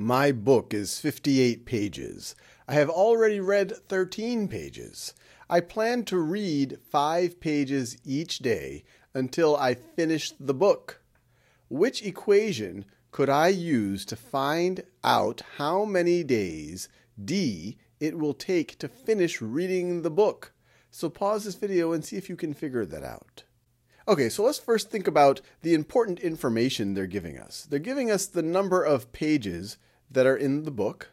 My book is 58 pages. I have already read 13 pages. I plan to read 5 pages each day until I finish the book. Which equation could I use to find out how many days D it will take to finish reading the book? So pause this video and see if you can figure that out. Okay, so let's first think about the important information they're giving us. They're giving us the number of pages that are in the book.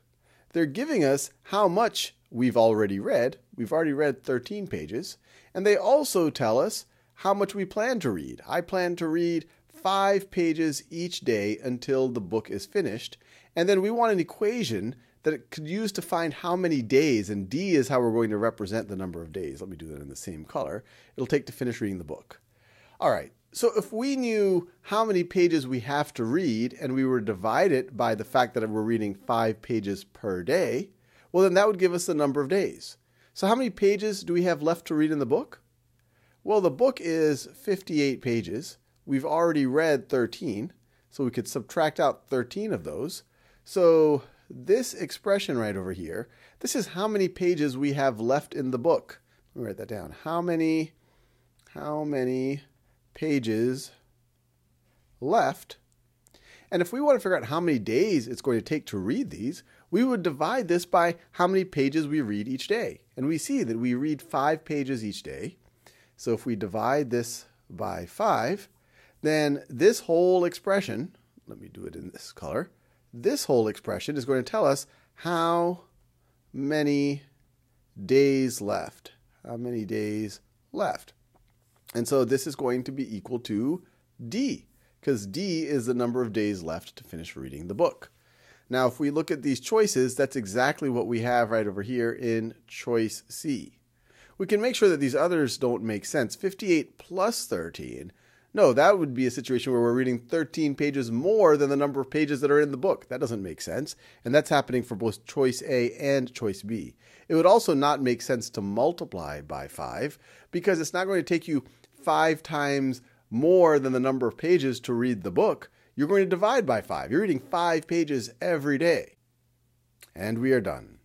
They're giving us how much we've already read. We've already read 13 pages. And they also tell us how much we plan to read. I plan to read 5 pages each day until the book is finished. And then we want an equation that it could use to find how many days, and D is how we're going to represent the number of days. Let me do that in the same color. It'll take to finish reading the book. All right, so if we knew how many pages we have to read and we were to divide it by the fact that we're reading 5 pages per day, well then that would give us the number of days. So how many pages do we have left to read in the book? Well, the book is 58 pages. We've already read 13, so we could subtract out 13 of those. So this expression right over here, this is how many pages we have left in the book. Let me write that down. How many pages left? And if we want to figure out how many days it's going to take to read these, we would divide this by how many pages we read each day. And we see that we read 5 pages each day. So if we divide this by 5, then this whole expression, let me do it in this color, this whole expression is going to tell us how many days left. How many days left? And so this is going to be equal to D, because D is the number of days left to finish reading the book. Now, if we look at these choices, that's exactly what we have right over here in choice C. We can make sure that these others don't make sense. 58 plus 13. No, that would be a situation where we're reading 13 pages more than the number of pages that are in the book. That doesn't make sense. And that's happening for both choice A and choice B. It would also not make sense to multiply by 5 because it's not going to take you 5 times more than the number of pages to read the book. You're going to divide by 5. You're reading 5 pages every day. And we are done.